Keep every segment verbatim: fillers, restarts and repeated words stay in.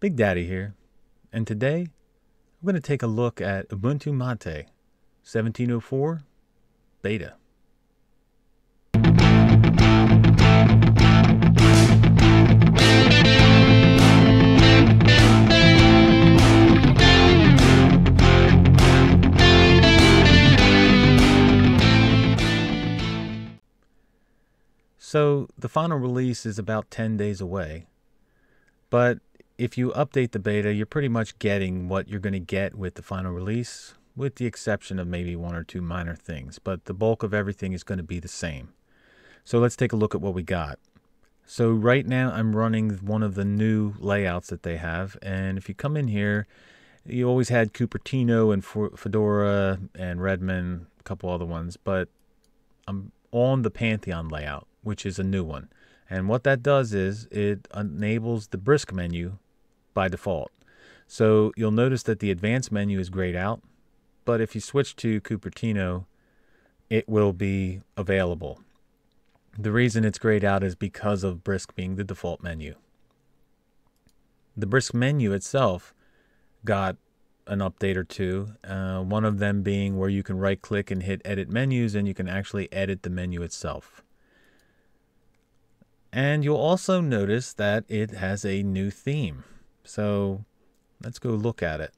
Big Daddy here, and today I'm going to take a look at Ubuntu Mate seventeen oh four Beta. So the final release is about ten days away, but if you update the beta, you're pretty much getting what you're going to get with the final release, with the exception of maybe one or two minor things. But the bulk of everything is going to be the same. So let's take a look at what we got. So right now I'm running one of the new layouts that they have. And if you come in here, you always had Cupertino and Fedora and Redmond, a couple other ones. But I'm on the Pantheon layout, which is a new one. And what that does is it enables the Brisk menu by default. So you'll notice that the advanced menu is grayed out, but if you switch to Cupertino, it will be available. The reason it's grayed out is because of Brisk being the default menu. The Brisk menu itself got an update or two, uh, one of them being where you can right click and hit edit menus, and you can actually edit the menu itself. And you'll also notice that it has a new theme. So let's go look at it.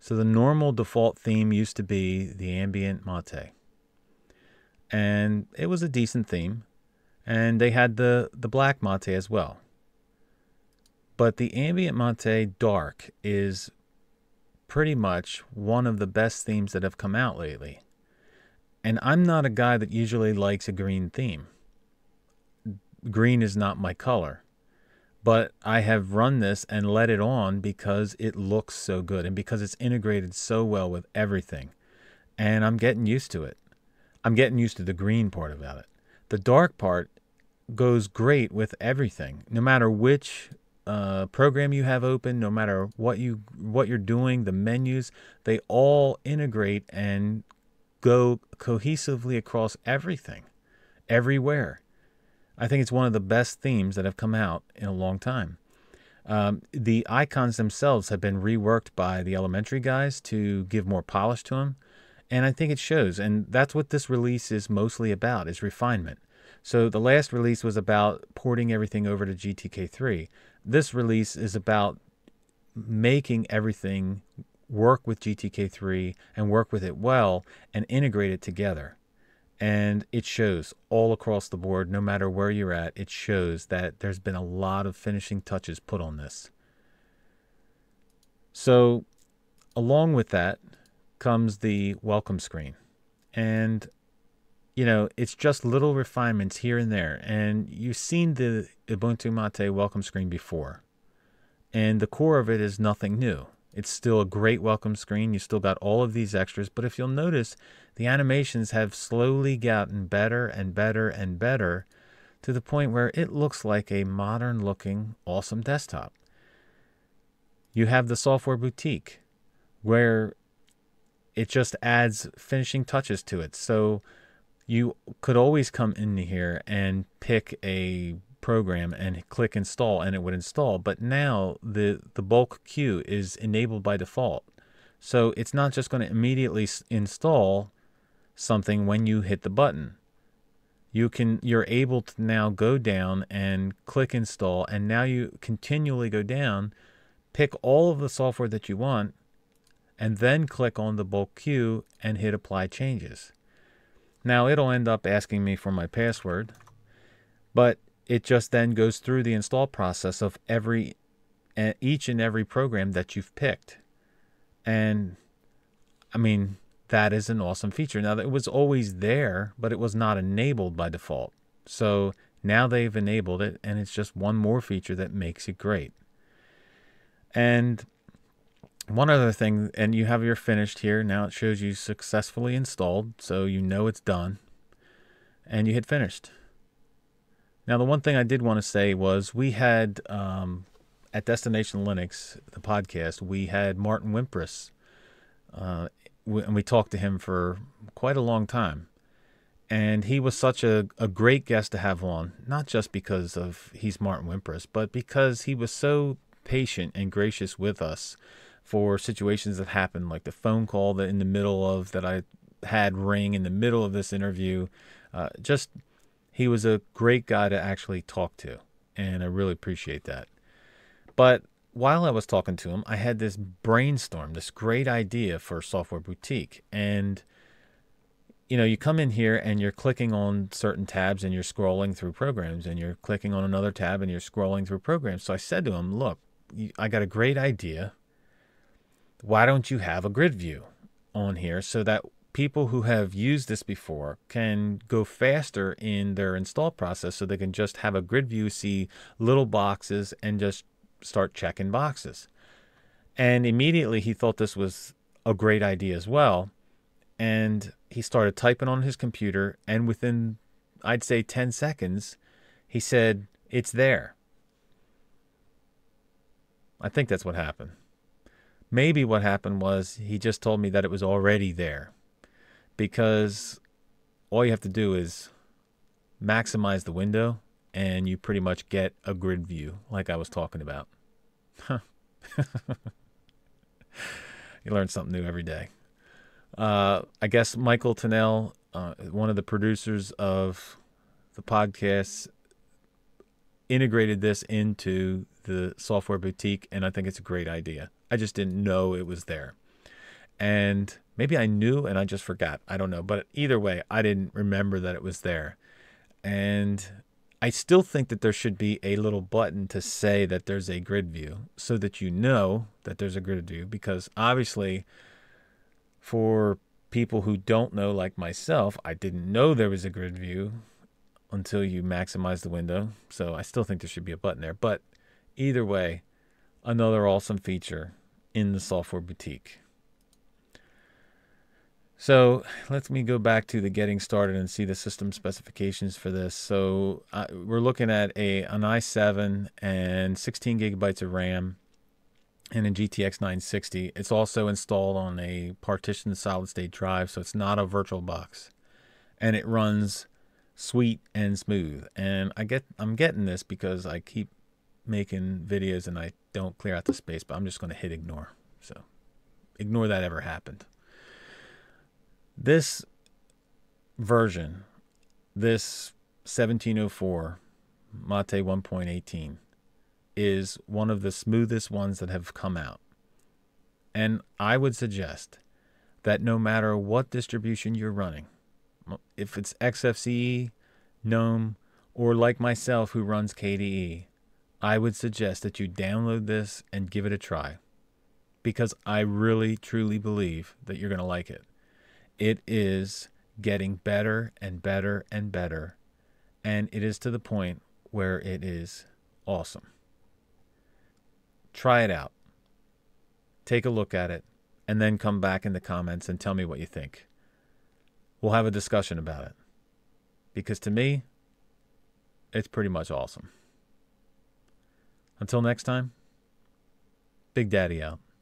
So the normal default theme used to be the Ambient Mate. And it was a decent theme. And they had the, the black mate as well. But the Ambient Mate Dark is pretty much one of the best themes that have come out lately. And I'm not a guy that usually likes a green theme. Green is not my color, but I have run this and let it on because it looks so good and because it's integrated so well with everything, and I'm getting used to it. I'm getting used to the green part about it. The dark part goes great with everything, no matter which uh, program you have open, no matter what you what you're doing, the menus, they all integrate and go cohesively across everything, everywhere. I think it's one of the best themes that have come out in a long time. Um, the icons themselves have been reworked by the elementary guys to give more polish to them. And I think it shows. And that's what this release is mostly about, is refinement. So the last release was about porting everything over to G T K three. This release is about making everything work with G T K three and work with it well and integrate it together. And it shows all across the board, no matter where you're at, it shows that there's been a lot of finishing touches put on this. So along with that comes the welcome screen. And, you know, it's just little refinements here and there. And you've seen the Ubuntu Mate welcome screen before. And the core of it is nothing new. It's still a great welcome screen. You still got all of these extras, but if you'll notice, the animations have slowly gotten better and better and better to the point where it looks like a modern looking awesome desktop. You have the Software Boutique where it just adds finishing touches to it. So you could always come in here and pick a program and click install and it would install, but now the the bulk queue is enabled by default, so it's not just going to immediately install something when you hit the button. You can you're able to now go down and click install, and now you continually go down, pick all of the software that you want, and then click on the bulk queue and hit apply changes. Now it'll end up asking me for my password, but it just then goes through the install process of every, each and every program that you've picked. And, I mean, that is an awesome feature. Now, it was always there, but it was not enabled by default. So now they've enabled it, and it's just one more feature that makes it great. And one other thing, and you have your finished here. Now it shows you successfully installed, so you know it's done. And you hit finished. Now, the one thing I did want to say was we had, um, at Destination Linux, the podcast, we had Martin Wimpress, uh, and we talked to him for quite a long time. And he was such a, a great guest to have on, not just because of he's Martin Wimpress, but because he was so patient and gracious with us for situations that happened, like the phone call that in the middle of that I had ring in the middle of this interview. Uh, just he was a great guy to actually talk to, and I really appreciate that. But while I was talking to him, I had this brainstorm, this great idea for Software Boutique. And, you know, you come in here and you're clicking on certain tabs and you're scrolling through programs, and you're clicking on another tab and you're scrolling through programs. So I said to him, look, I got a great idea. Why don't you have a grid view on here so that people who have used this before can go faster in their install process, so they can just have a grid view, see little boxes, and just start checking boxes. And immediately he thought this was a great idea as well. And he started typing on his computer, and within, I'd say ten seconds, he said, it's there. I think that's what happened. Maybe what happened was he just told me that it was already there. Because all you have to do is maximize the window, and you pretty much get a grid view like I was talking about. Huh. You learn something new every day. Uh, I guess Michael Tunnell, uh, one of the producers of the podcast, integrated this into the Software Boutique, and I think it's a great idea. I just didn't know it was there. And maybe I knew and I just forgot. I don't know. But either way, I didn't remember that it was there. And I still think that there should be a little button to say that there's a grid view, so that you know that there's a grid view. Because obviously, for people who don't know, like myself, I didn't know there was a grid view until you maximize the window. So I still think there should be a button there. But either way, another awesome feature in the Software Boutique. So let me go back to the getting started and see the system specifications for this. So uh, we're looking at a an i seven and sixteen gigabytes of RAM and a G T X nine sixty. It's also installed on a partitioned solid-state drive, so it's not a virtual box. And it runs sweet and smooth. And I get, I'm getting this because I keep making videos and I don't clear out the space, but I'm just going to hit ignore. So ignore that ever happened. This version, this seventeen oh four Mate one point eighteen, is one of the smoothest ones that have come out. And I would suggest that no matter what distribution you're running, if it's X F C E, GNOME, or like myself who runs K D E, I would suggest that you download this and give it a try, because I really, truly believe that you're going to like it. It is getting better and better and better, and it is to the point where it is awesome. Try it out. Take a look at it, and then come back in the comments and tell me what you think. We'll have a discussion about it, because to me, it's pretty much awesome. Until next time, Big Daddy out.